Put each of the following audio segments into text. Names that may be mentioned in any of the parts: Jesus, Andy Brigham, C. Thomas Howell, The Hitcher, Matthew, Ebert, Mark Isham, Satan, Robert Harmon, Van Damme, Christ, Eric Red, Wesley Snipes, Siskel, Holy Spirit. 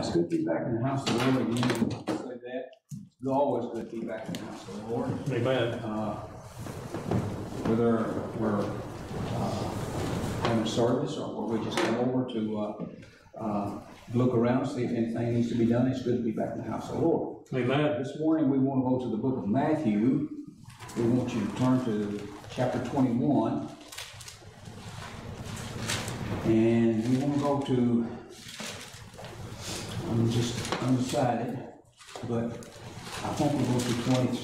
always good to be back in the house of the Lord. You know that. It's always good to be back in the house of the Lord. Amen. Whether we're having a service or we just come over to look around, see if anything needs to be done, it's good to be back in the house of the Lord. Amen. This morning we want to go to the book of Matthew. We want you to turn to chapter 21. And we want to go to, I'm just undecided, but I think we'll go to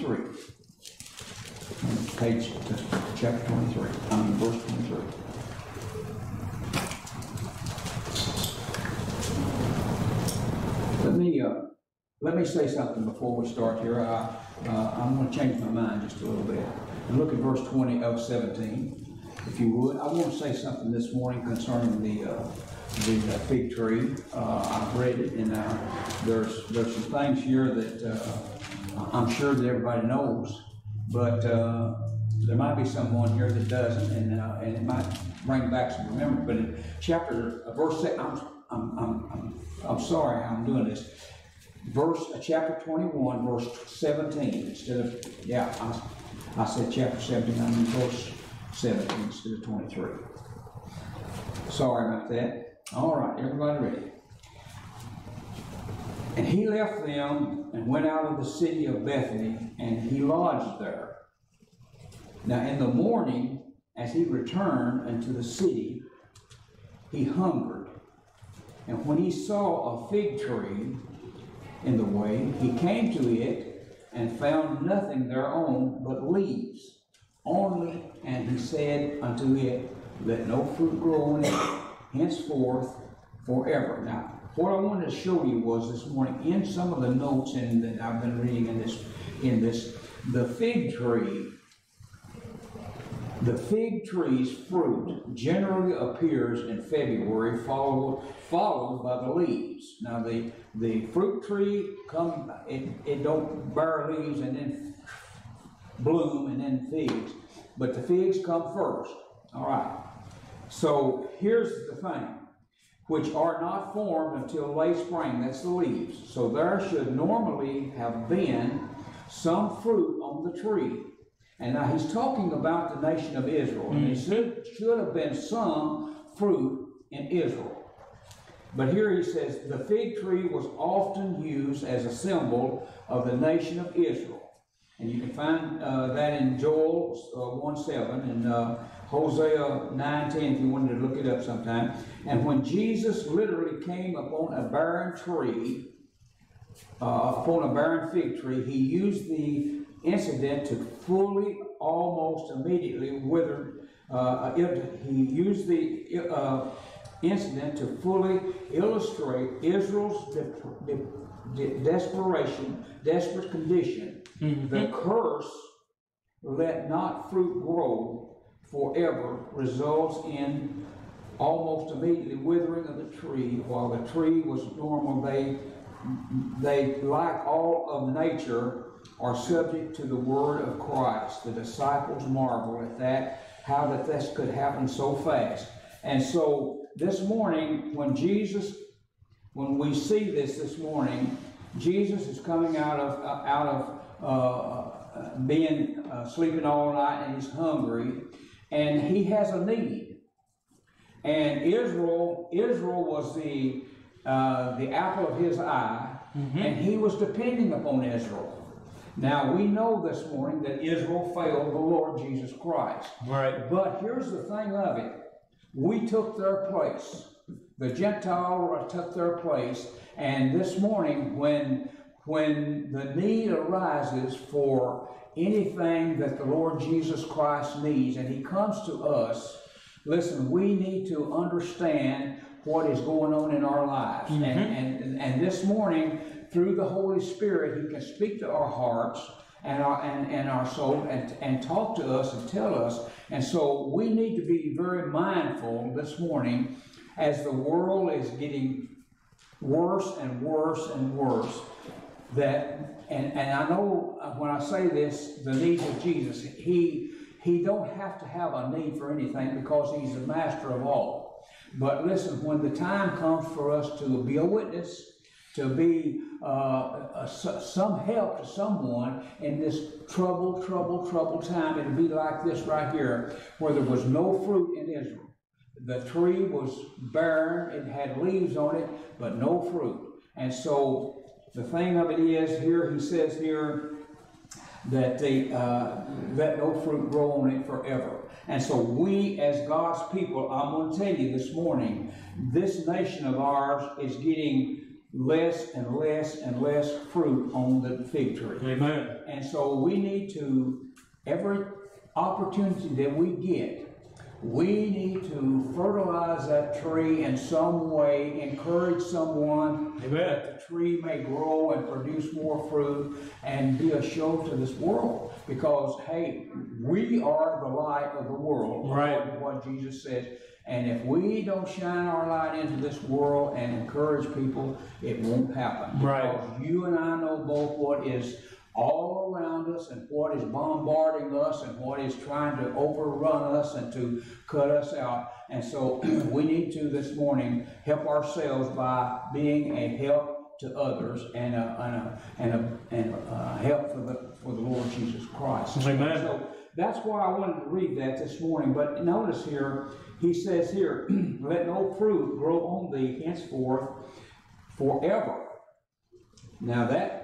23. Page, chapter 23, verse 23. Let me say something before we start here. I'm going to change my mind just a little bit. And look at verse 20 of 17, if you would. I want to say something this morning concerning the fig tree. I've read it, and there's some things here that I'm sure that everybody knows, but there might be someone here that doesn't, and it might bring back some remembrance. But in chapter verse 6, I'm sorry I'm doing this. Chapter 21, verse 17, instead of, yeah, I said chapter 17, I mean verse 17 instead of 23. Sorry about that. All right, everybody ready? And he left them and went out of the city of Bethany, and he lodged there. Now in the morning, as he returned unto the city, he hungered. And when he saw a fig tree in the way, he came to it and found nothing thereon but leaves only, and he said unto it, let no fruit grow on it henceforth forever. Now, what I wanted to show you was this morning in some of the notes that I've been reading in this, the fig tree's fruit generally appears in February, followed by the leaves. Now the fruit tree it don't bear leaves and then bloom and then figs, but the figs come first. All right. So here's the thing, which are not formed until late spring. That's the leaves. So there should normally have been some fruit on the tree. And now he's talking about the nation of Israel. And there should have been some fruit in Israel. But here he says, the fig tree was often used as a symbol of the nation of Israel. And you can find that in Joel 1:7 and Hosea 9:10 if you wanted to look it up sometime. And when Jesus literally came upon a barren fig tree, he used the incident to fully, almost immediately wither. He used the incident to fully illustrate Israel's desperate condition. Mm-hmm. The curse, "Let not fruit grow forever," results in almost immediately withering of the tree. While the tree was normal, they like all of nature, are subject to the word of Christ. The disciples marvel at that, how that this could happen so fast. And so this morning, when we see this morning, Jesus is coming out of being sleeping all night, and he's hungry, and he has a need. And Israel was the apple of his eye, mm-hmm. and he was depending upon Israel. Now, we know this morning that Israel failed the Lord Jesus Christ. Right. But here's the thing of it. We took their place. The Gentile took their place. And this morning, when the need arises for anything that the Lord Jesus Christ needs, and he comes to us, listen, we need to understand what is going on in our lives. Mm-hmm. And this morning, through the Holy Spirit, he can speak to our hearts and our soul and talk to us and tell us. And so we need to be very mindful this morning as the world is getting worse and worse and worse. That and I know when I say this, the needs of Jesus, he He don't have to have a need for anything because he's the master of all. But listen, when the time comes for us to be a witness, to be some help to someone in this troubled time, it'll be like this right here, where there was no fruit in Israel. The tree was barren, it had leaves on it, but no fruit. And so the thing of it is, here he says here, that they let no fruit grow on it forever. And so we, as God's people, I'm going to tell you this morning, this nation of ours is getting less and less and less fruit on the fig tree. Amen. And so we need to, every opportunity that we get, we need to fertilize that tree in some way, encourage someone that the tree may grow and produce more fruit and be a show to this world. Because, hey, we are the light of the world, right? What Jesus said. And if we don't shine our light into this world and encourage people, it won't happen. Right. Because you and I know both what is all around us and what is bombarding us and what is trying to overrun us and to cut us out. And so we need to this morning help ourselves by being a help to others and a help for the Lord Jesus Christ. Amen. So that's why I wanted to read that this morning. But notice here, he says here, let no fruit grow on thee henceforth forever. Now that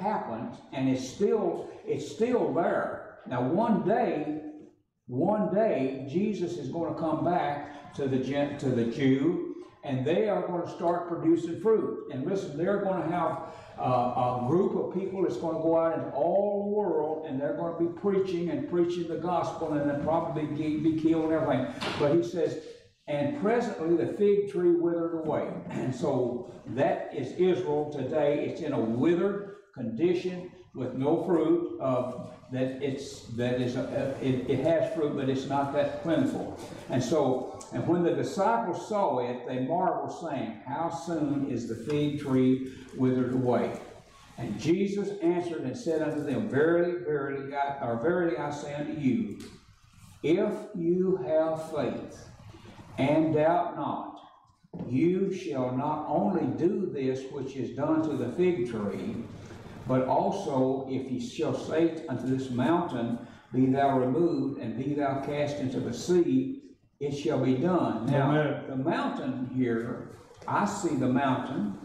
happened, and it's still there. Now one day Jesus is going to come back to the Jew, and they are going to start producing fruit. And listen, they're going to have a group of people that's going to go out into all the world, and they're going to be preaching the gospel, and they'll probably be killed and everything. But he says, and presently the fig tree withered away. And so that is Israel today. It's in a withered condition with no fruit. It has fruit, but it's not that plentiful. And so, and when the disciples saw it, they marveled, saying, "How soon is the fig tree withered away?" And Jesus answered and said unto them, "Verily, verily, verily, I say unto you, if you have faith, and doubt not, you shall not only do this which is done to the fig tree, but also if ye shall say unto this mountain, Be thou removed, and be thou cast into the sea, it shall be done." Now, amen. The mountain here, I see the mountain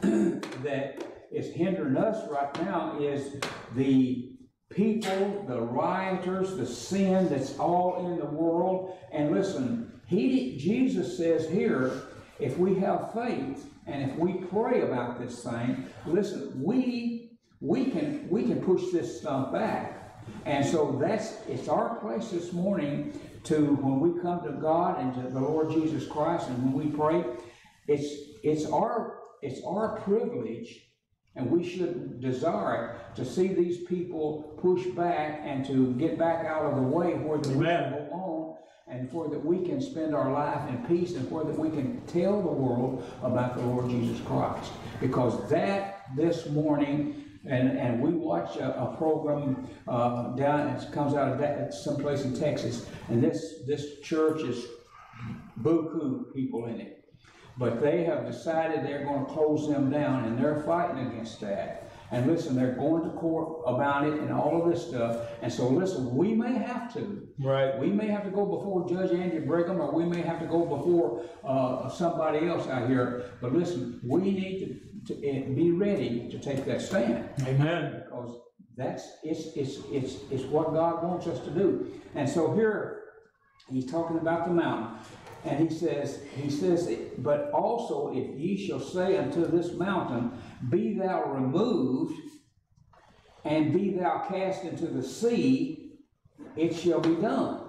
that is hindering us right now is the people, the rioters, the sin that's all in the world. And listen, Jesus says here, if we have faith and if we pray about this thing, listen, we can push this stuff back. And so it's our place this morning to, when we come to God and to the Lord Jesus Christ, and when we pray, it's our privilege, and we should desire it, to see these people push back and to get back out of the way where the people go on, and for that we can spend our life in peace, and for that we can tell the world about the Lord Jesus Christ. Because this morning, and we watch a program down, it comes out of someplace in Texas, and this church is buku people in it. But they have decided they're going to close them down, and they're fighting against that. And listen, they're going to court about it and all of this stuff. And so, listen, we may have to. Right. We may have to go before Judge Andy Brigham, or we may have to go before somebody else out here. But listen, we need to be ready to take that stand. Amen. Because it's what God wants us to do. And so here, he's talking about the mountain. And he says, but also if ye shall say unto this mountain, Be thou removed, and be thou cast into the sea, it shall be done.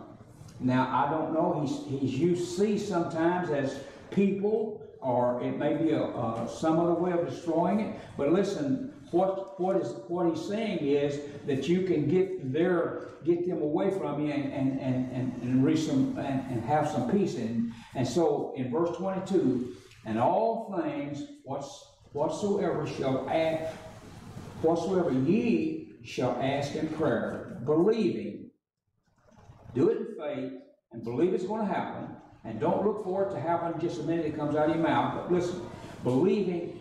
Now, I don't know, he's used sea sometimes as people, or it may be some other way of destroying it. But listen, what he's saying is that you can get them away from you and reach some and have some peace. And so in verse 22, and all things whatsoever ye shall ask in prayer, believing Do it in faith and believe it's going to happen. And don't look for it to happen just the minute it comes out of your mouth. But listen, believing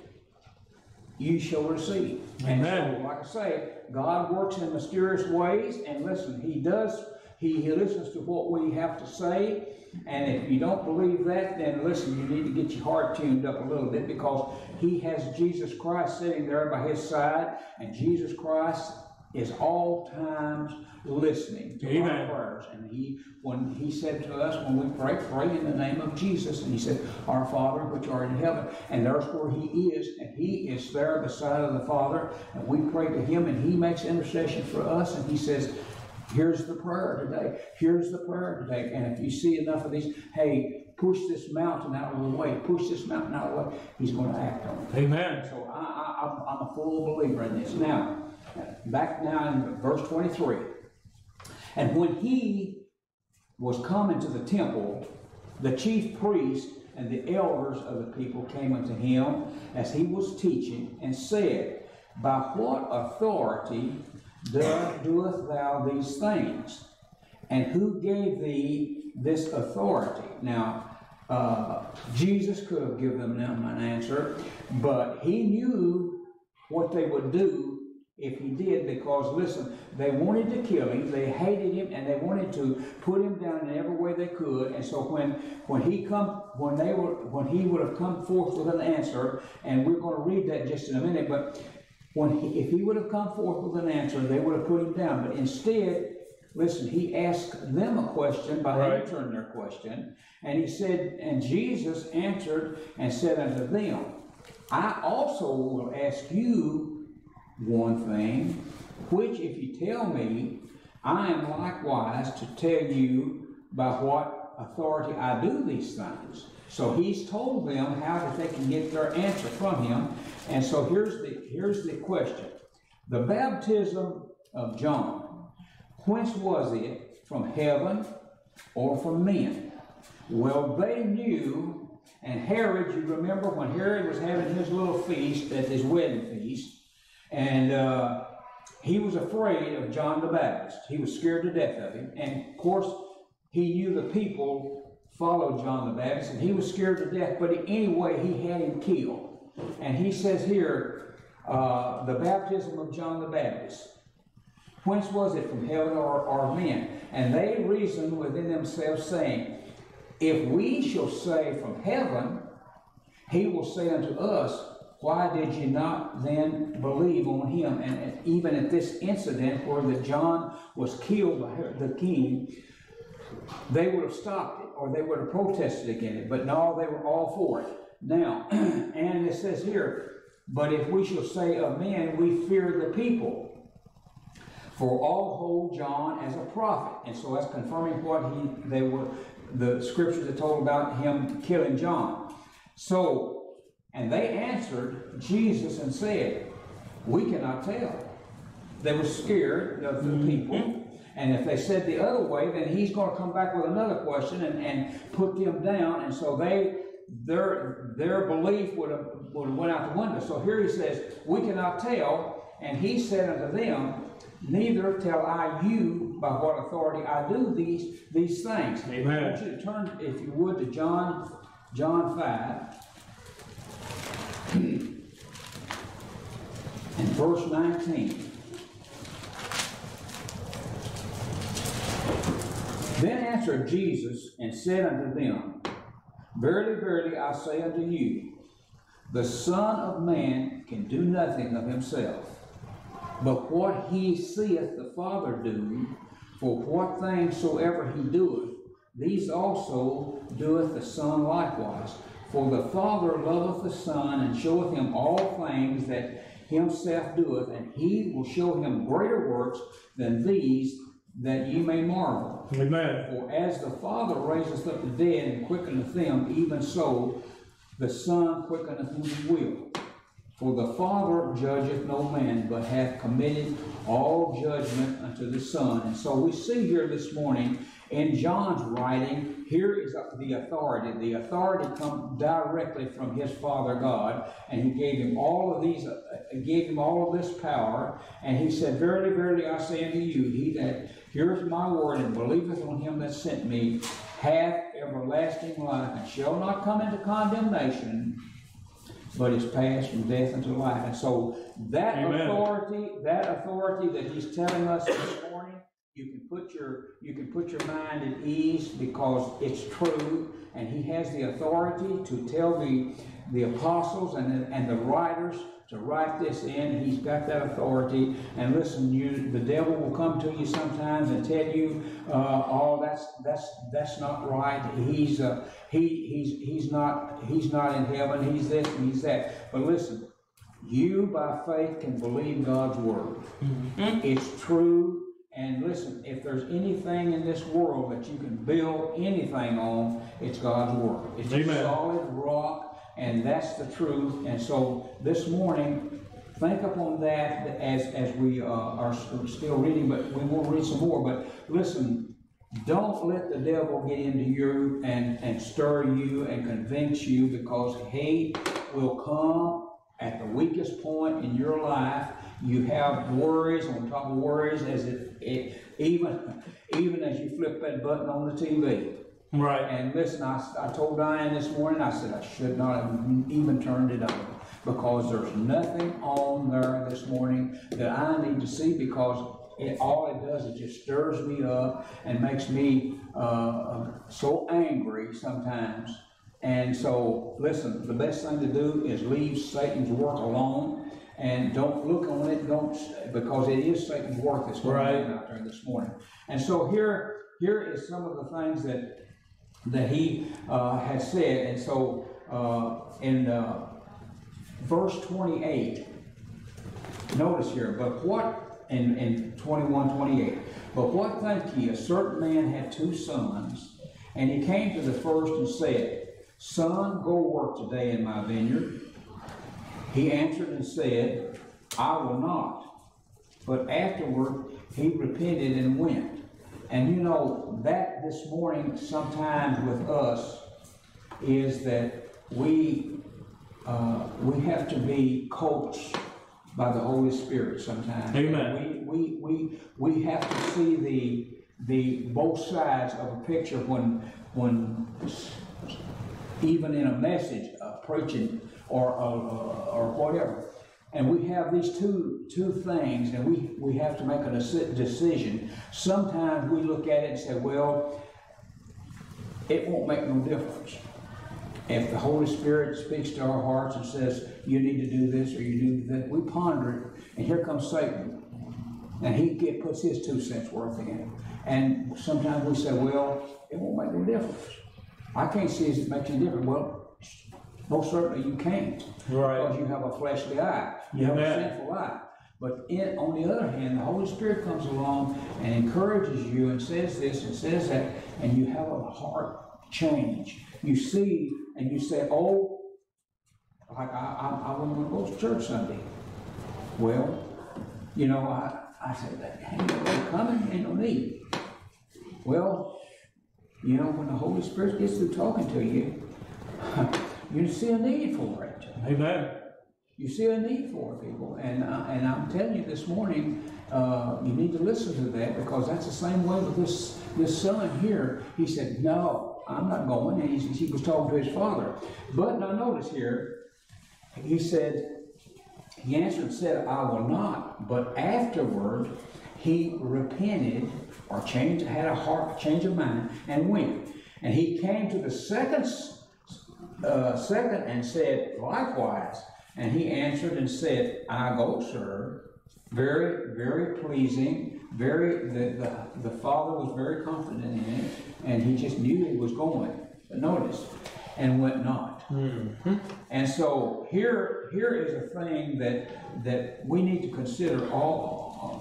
you shall receive. Amen. And so, like I say, God works in mysterious ways. And listen, He does. He listens to what we have to say. And if you don't believe that, then listen, you need to get your heart tuned up a little bit, because He has Jesus Christ sitting there by His side, and Jesus Christ is all times listening to Amen. Our prayers. And He said to us, when we pray in the name of Jesus. And He said, Our Father, which art in heaven. And there's where He is, and He is there beside of the Father. And we pray to Him, and He makes intercession for us, and He says, here's the prayer today. Here's the prayer today. And if you see enough of these, hey, push this mountain out of the way. Push this mountain out of the way. He's going to act on it. Amen. So I'm a full believer in this. Now, back now in verse 23. And when He was come into the temple, the chief priests and the elders of the people came unto Him as He was teaching, and said, By what authority doeth thou these things? And who gave thee this authority? Now, Jesus could have given them an answer, but He knew what they would do if He did, because, listen, they wanted to kill Him, they hated Him, and they wanted to put Him down in every way they could. And so when He would have come forth with an answer, and we're going to read that just in a minute, but if He would have come forth with an answer, they would have put Him down. But instead, listen, He asked them a question by answering their question. And He said, and Jesus answered and said unto them, I also will ask you one thing, which if you tell me, I am likewise to tell you by what authority I do these things. So He's told them how that they can get their answer from Him. And so here's the question. The baptism of John, whence was it? From heaven or from men? Well, they knew, and Herod, you remember when Herod was having his little feast, at his wedding feast, and he was afraid of John the Baptist. He was scared to death of him. And of course, he knew the people followed John the Baptist, and he was scared to death, but anyway, he had him killed. And he says here, the baptism of John the Baptist, whence was it? From heaven or men? And they reasoned within themselves, saying, if we shall say from heaven, He will say unto us, why did you not then believe on Him? And even at this incident where the John was killed by the king, they would have stopped it, or they would have protested against it, but no, they were all for it. Now, and it says here, but if we shall say of men, we fear the people, for all hold John as a prophet. And so that's confirming what the scriptures that told about him killing John. So, and they answered Jesus and said, we cannot tell. They were scared of the people. And if they said the other way, then he's going to come back with another question and put them down. And so their belief would have went out the window. So here he says, we cannot tell. And he said unto them, neither tell I you by what authority I do these things. Amen. I want you to turn, if you would, to John 5 and verse 19. Then answered Jesus and said unto them, Verily, verily, I say unto you, the Son of Man can do nothing of himself, but what he seeth the Father do, for what things soever he doeth, these also doeth the Son likewise. For the Father loveth the Son, and showeth him all things that himself doeth, and he will show him greater works than these, that ye may marvel. Amen. For as the Father raiseth up the dead and quickeneth them, even so the Son quickeneth whom He will. For the Father judgeth no man, but hath committed all judgment unto the Son. And so we see here this morning in John's writing, here is the authority. The authority comes directly from his Father God, and He gave him all of these, gave him all of this power. And He said, Verily, verily, I say unto you, he that heareth my word, and believeth on him that sent me, hath everlasting life, and shall not come into condemnation, but is passed from death unto life. And so that authority that he's telling us this morning, you can put your mind at ease, because it's true, and he has the authority to tell the apostles and the writers to write this in. He's got that authority. And listen, the devil will come to you sometimes and tell you, "Oh, that's not right. He's not in heaven. He's this and he's that." But listen, you by faith can believe God's word. Mm-hmm. It's true. And listen, if there's anything in this world that you can build anything on, it's God's word. It's a solid rock. And that's the truth. And so this morning, think upon that as we are still reading, but we will read some more. But listen, don't let the devil get into you and stir you and convince you, because he will come at the weakest point in your life. You have worries on top of worries, as even as you flip that button on the TV. Right. And listen, I told Diane this morning, I said I should not have even turned it on, because there's nothing on there this morning that I need to see, because all it does is just stirs me up and makes me so angry sometimes. And so, listen, the best thing to do is leave Satan's work alone, and don't look on it, because it is Satan's work that's going on out there this morning. And so here is some of the things that he has said. And so in verse 28, notice here, but what, in 21:28, but what think ye, a certain man had two sons, and he came to the first and said, Son, go work today in my vineyard. He answered and said, I will not. But afterward he repented and went. And you know, that this morning sometimes with us is that we have to be coached by the Holy Spirit sometimes. Amen. We have to see the both sides of a picture when even in a message, preaching or whatever. And we have these two things, and we have to make a decision. Sometimes we look at it and say, well, it won't make no difference. If the Holy Spirit speaks to our hearts and says, you need to do this or you need to do that, we ponder it. And here comes Satan, and he puts his 2 cents worth in it. And sometimes we say, well, it won't make no difference. I can't see it makes any difference. Well, most certainly you can't, because you have a fleshly eye, you have a sinful eye. But on the other hand, the Holy Spirit comes along and encourages you and says this and says that, and you have a heart change. You see and you say, oh, I want to go to church Sunday. Well, you know, I said, hey, you're coming, ain't no need. Well, you know, when the Holy Spirit gets through talking to you, you see a need for it. Amen. You see a need for it, people. And I'm telling you this morning, you need to listen to that, because that's the same way with this son here. He said, no, I'm not going. And he was talking to his father. But now notice here, he answered and said, I will not. But afterward, he repented, or changed, had a heart change of mind, and went. And he came to the second and said likewise, and he answered and said, I go, sir. Very, very pleasing. Very, the father was very confident in it, and he just knew he was going. But notice, and went not. Mm-hmm. And so here is a thing that we need to consider.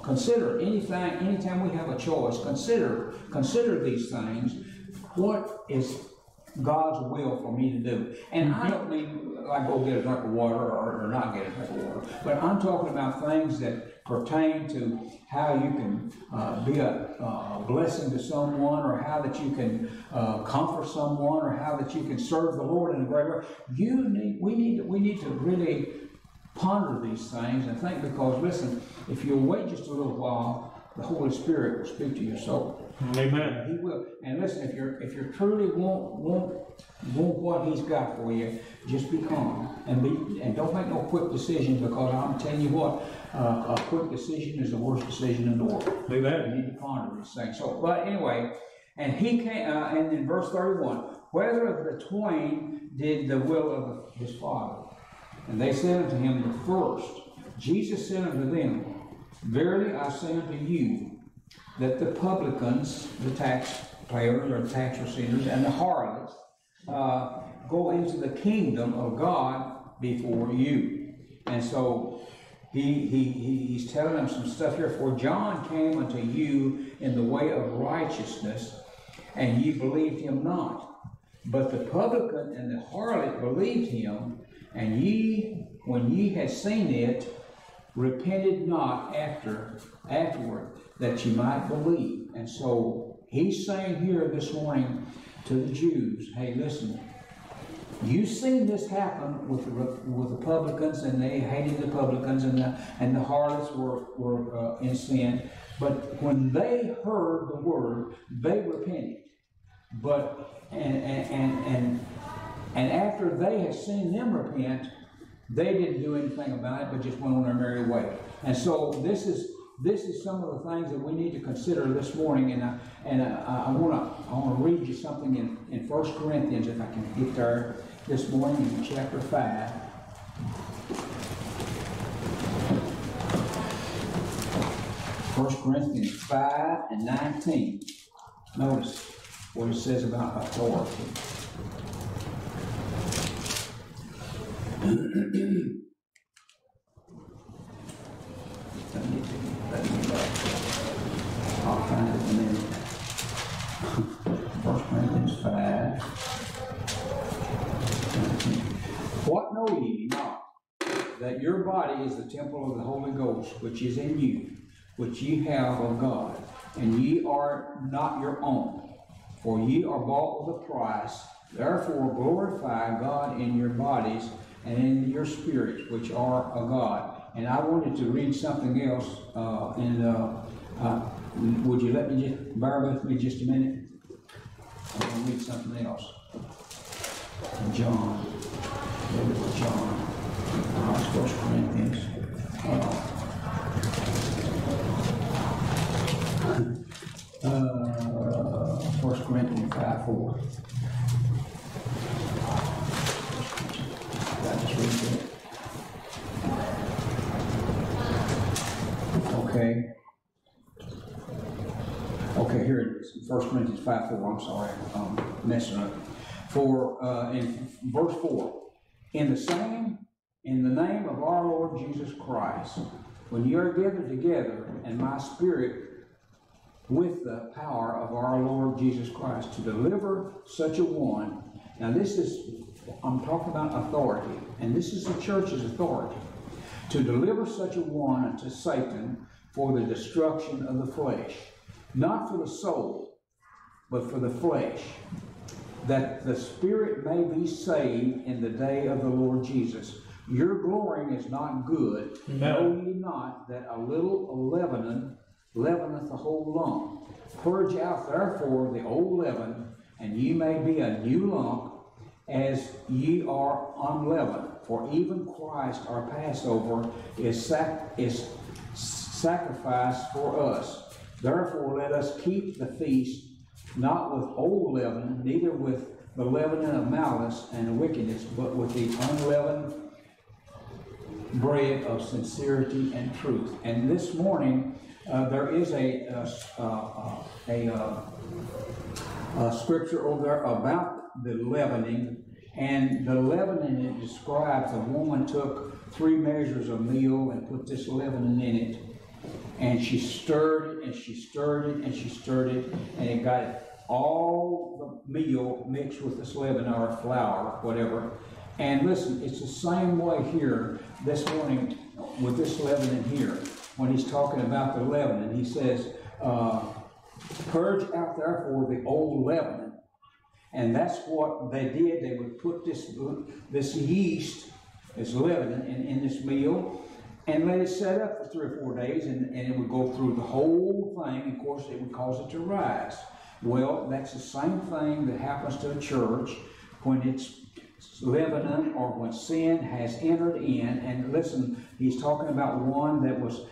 Consider anything, anytime we have a choice. Consider these things. What is God's will for me to do? And I don't mean like go get a drink of water or not get a drink of water, but I'm talking about things that pertain to how you can be a blessing to someone, or how that you can comfort someone, or how that you can serve the Lord in a great way. We need to really ponder these things and think, because listen, if you'll wait just a little while, the Holy Spirit will speak to your soul. Amen. He will. And listen, if you truly want what He's got for you, just be calm and don't make no quick decisions, because I'm telling you what, a quick decision is the worst decision in the world. Amen. You need to ponder these things. So, but anyway, and he came, and in verse 31, whether the twain did the will of his Father, and they said unto him the first. Jesus said unto them, Verily I say unto you, that the publicans, the tax payers or tax receivers, and the harlots go into the kingdom of God before you. And so he's telling them some stuff here. For John came unto you in the way of righteousness, and you believed him not. But the publican and the harlot believed him, and ye, when ye had seen it, repented not afterward, that you might believe. And so he's saying here this morning to the Jews, hey, listen, you've seen this happen with the publicans, and they hated the publicans, and the harlots were in sin. But when they heard the word, they repented. But and after they had seen them repent, they didn't do anything about it, but just went on their merry way. And so this is some of the things that we need to consider this morning. And I want to read you something in 1 Corinthians, if I can get there this morning, in chapter 5. First Corinthians 5:19. Notice what it says about authority. I'll find it in a minute. 1 Corinthians 5. What know ye not? That your body is the temple of the Holy Ghost, which is in you, which ye have of God, and ye are not your own, for ye are bought with a price. Therefore glorify God in your bodies and in your spirits, which are of God. And I wanted to read something else, would you let me just, bear with me just a minute? I'm going to read something else. John, maybe it's John, First Corinthians. First Corinthians 5:4. Okay, here it is, 1 Corinthians 5:4, I'm sorry, I'm messing up. For, in verse 4, in the name of our Lord Jesus Christ, when you are gathered together, and my spirit with the power of our Lord Jesus Christ, to deliver such a one. Now this is, I'm talking about authority, and this is the church's authority. To deliver such a one unto Satan for the destruction of the flesh, not for the soul, but for the flesh, that the spirit may be saved in the day of the Lord Jesus. Your glorying is not good. No. Know ye not that a little leaven leaveneth the whole lump? Purge out therefore the old leaven, and ye may be a new lump, as ye are unleavened. For even Christ, our Passover, is sacrificed for us. Therefore let us keep the feast, not with old leaven, neither with the leaven of malice and wickedness, but with the unleavened bread of sincerity and truth. And this morning, there is a scripture over there about the leavening. And the leavening, it describes a woman took 3 measures of meal and put this leavening in it, and she stirred it, and she stirred it, and she stirred it, and it got all the meal mixed with this leaven or flour, whatever. And listen, it's the same way here this morning with this leavening here. When he's talking about the leavening, he says, purge out therefore the old leaven. And that's what they did. They would put this yeast, this leaven, in this meal, and let it set up for 3 or 4 days, and it would go through the whole thing. Of course, it would cause it to rise. Well, that's the same thing that happens to a church when it's leavening or when sin has entered in. And listen, he's talking about one that was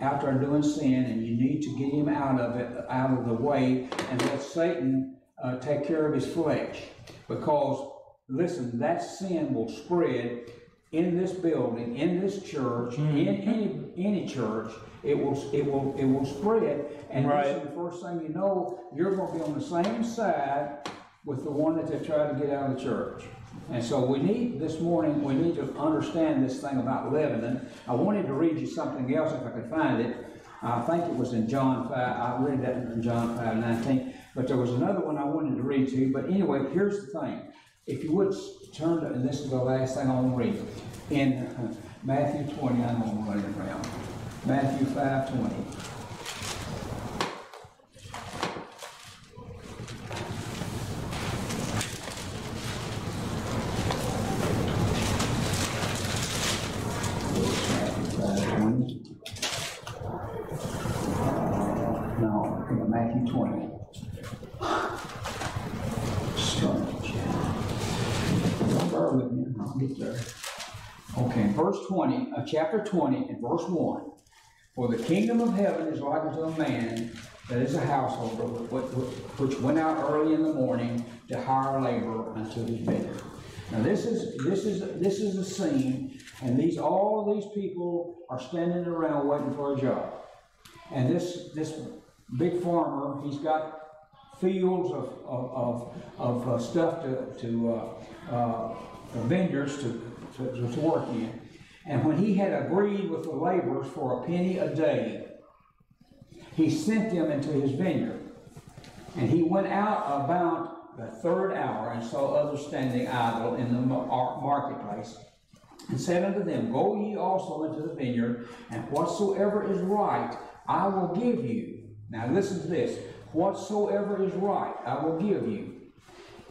out there doing sin, and you need to get him out of it, out of the way, and let Satan take care of his flesh. Because, listen, that sin will spread in this building, in this church, in any church. It will spread, and listen, the first thing you know, you're going to be on the same side with the one that they tried to get out of the church. And so we need, this morning, we need to understand this thing about leaven. I wanted to read you something else if I could find it. I think it was in John 5. I read that in John 5:19. But there was another one I wanted to read to you. But anyway, here's the thing. If you would turn to, and this is the last thing I want to read. In Matthew 20, I'm going to run it around. Matthew 5:20. Chapter 20 and verse 1. For the kingdom of heaven is like unto a man that is a householder, which went out early in the morning to hire labor unto his vineyard. Now this is a scene, and all these people are standing around waiting for a job. And this big farmer, he's got fields of stuff to vineyards to work in. And when he had agreed with the laborers for a penny a day, he sent them into his vineyard. And he went out about the third hour and saw others standing idle in the marketplace, and said unto them, Go ye also into the vineyard, and whatsoever is right I will give you. Now listen to this. Whatsoever is right I will give you.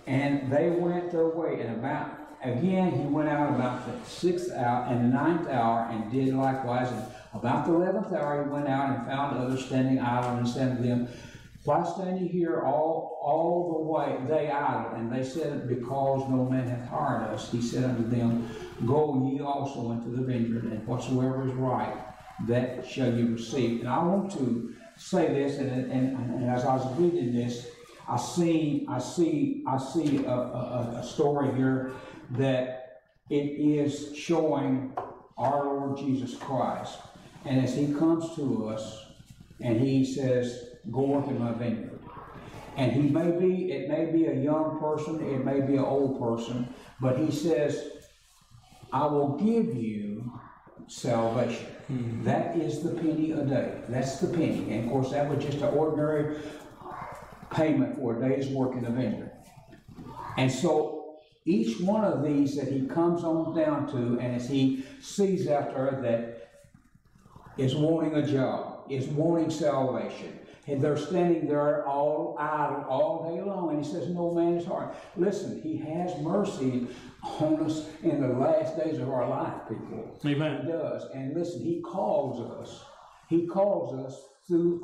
And they went their way, and about again, he went out about the 6th hour and the 9th hour, and did likewise. And about the 11th hour, he went out and found others standing idle, and said to them, Why stand ye here all the way idle? And they said, Because no man hath hired us. He said unto them, Go ye also into the vineyard, and whatsoever is right, that shall ye receive. And I want to say this, and as I was reading this, I see a story here that it is showing our Lord Jesus Christ. And as he comes to us and he says, Go work in my vineyard. And it may be a young person, it may be an old person, but he says, I will give you salvation. That is the penny a day. That's the penny. And of course, that was just an ordinary payment for a day's work in the vineyard. And so each one of these that he comes on down to, and as he sees out there that is wanting a job, is wanting salvation, and they're standing there all idle all day long, and he says, No man is hard. Listen, he has mercy on us in the last days of our life, people. Amen. He does. And listen, he calls us. He calls us through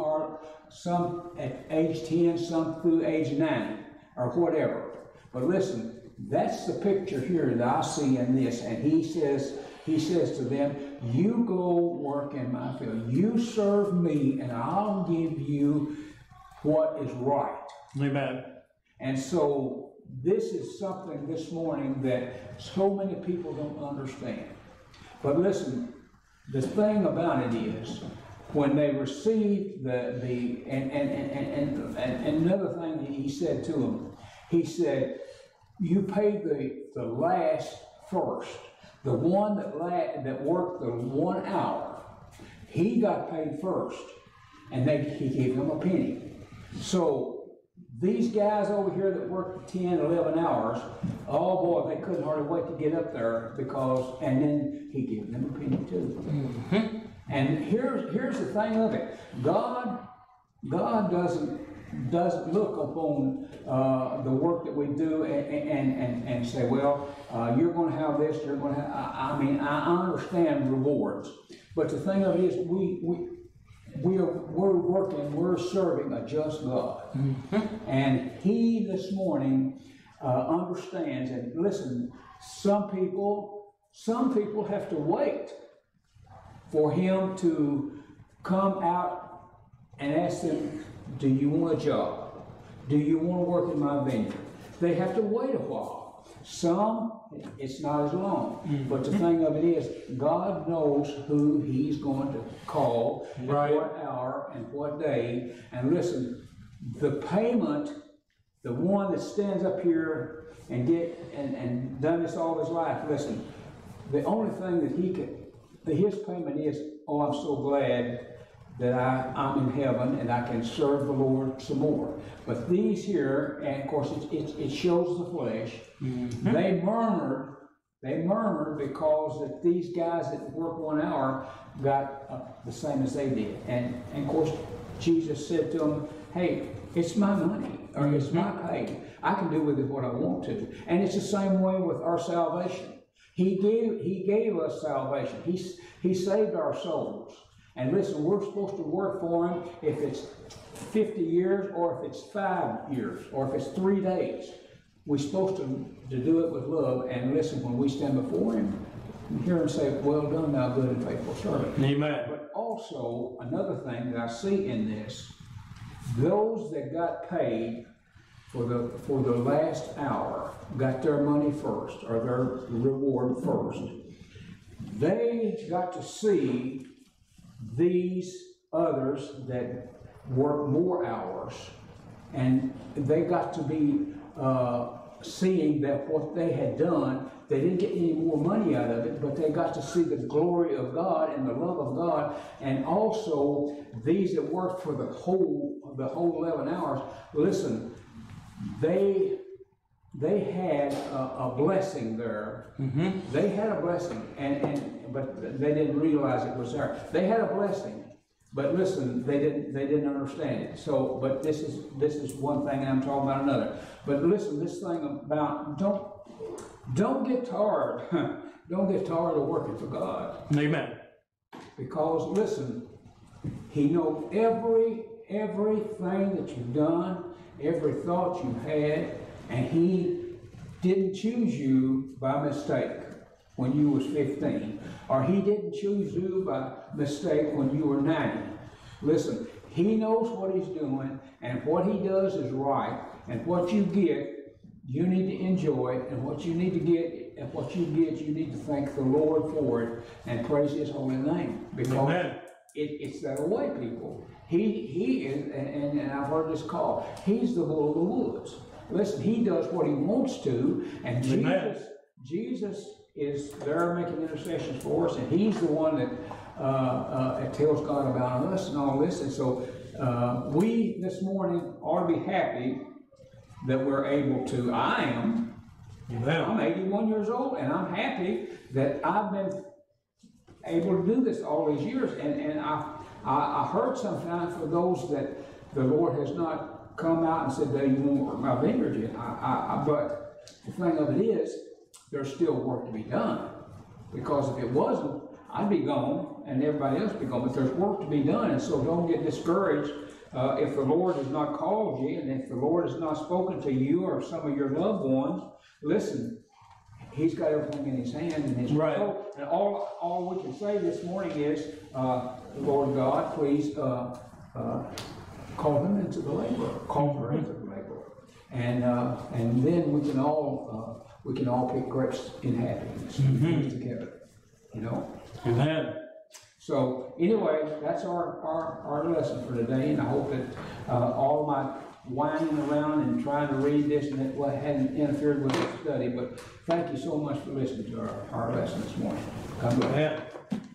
some at age 10, some through age 9, or whatever. But listen, that's the picture here that I see in this. And he says to them, You go work in my field. You serve me, and I'll give you what is right. Amen. And so this is something this morning that so many people don't understand. But listen, the thing about it is, when they received and another thing that he said to them, he said, You paid the last first. The one that worked the 1 hour, he got paid first, and he gave him a penny. So these guys over here that worked 10, 11 hours, oh boy, they couldn't hardly wait to get up there, and then he gave them a penny too. Mm-hmm. And here's the thing of it. God doesn't look upon the work that we do and say, well, you're going to have this, you're going to have, I mean, I understand rewards. But the thing of it is, we're working, we're serving a just God. Mm-hmm. And He this morning understands, and listen, some people have to wait for Him to come out and ask them, do you want a job? Do you want to work in my vineyard? They have to wait a while. Some, it's not as long. Mm-hmm. But the thing of it is, God knows who He's going to call, right, at what hour and what day. And listen, the payment, the one that stands up here and done this all his life, listen, the only thing that he could, his payment is, oh, I'm so glad that I'm in heaven and I can serve the Lord some more. But these here, and of course it shows the flesh, mm-hmm. they murmured because that these guys that work 1 hour got the same as they did. And of course Jesus said to them, hey, it's my money, or it's my pay. I can do with it what I want to. And it's the same way with our salvation. He gave us salvation. He saved our souls. And listen, we're supposed to work for Him if it's 50 years, or if it's 5 years, or if it's 3 days. We're supposed to do it with love. And listen, when we stand before Him, we hear Him say, well done, thou good and faithful servant. Amen. But also, another thing that I see in this, those that got paid for the last hour got their money first, or their reward first. They got to see these others that work more hours, and they got to be seeing that what they had done, they didn't get any more money out of it, but they got to see the glory of God and the love of God. And also these that worked for the whole 11 hours, listen, they had a blessing there. Mm-hmm. They had a blessing, but they didn't realize it was there. They had a blessing, but listen, they didn't understand it. So, but this is one thing, and I'm talking about another. But listen, this thing about don't get tired, don't get tired of working for God. Amen. Because listen, He knows everything that you've done, every thought you had, and He didn't choose you by mistake when you was 15, or He didn't choose you by mistake when you were 90. Listen, He knows what He's doing, and what He does is right, and what you get, you need to enjoy, and what you need to get, and what you get, you need to thank the Lord for it, and praise His holy name, because it's that way, people. He is, and I've heard this call, He's the bull of the woods. Listen, He does what He wants to, and Jesus is there making intercessions for us, and He's the one that tells God about us and all this. And so we this morning ought to be happy that we're able to. I am. Amen. I'm 81 years old, and I'm happy that I've been able to do this all these years. And I heard sometimes for those that the Lord has not come out and said, "Well, you won't work my vineyard yet." But the thing of it is, there's still work to be done, because if it wasn't, I'd be gone and everybody else would be gone, but there's work to be done. And so don't get discouraged if the Lord has not called you, and if the Lord has not spoken to you or some of your loved ones. Listen, He's got everything in His hand and His control. And all we can say this morning is, Lord God, please call them into the labor, call her into the labor, and then we can all. We can all pick grapes in happiness, mm-hmm. together, you know? Amen. So anyway, that's our lesson for today, and I hope that all my whining around and trying to read this and it hadn't interfered with the study, but thank you so much for listening to our lesson this morning. God bless.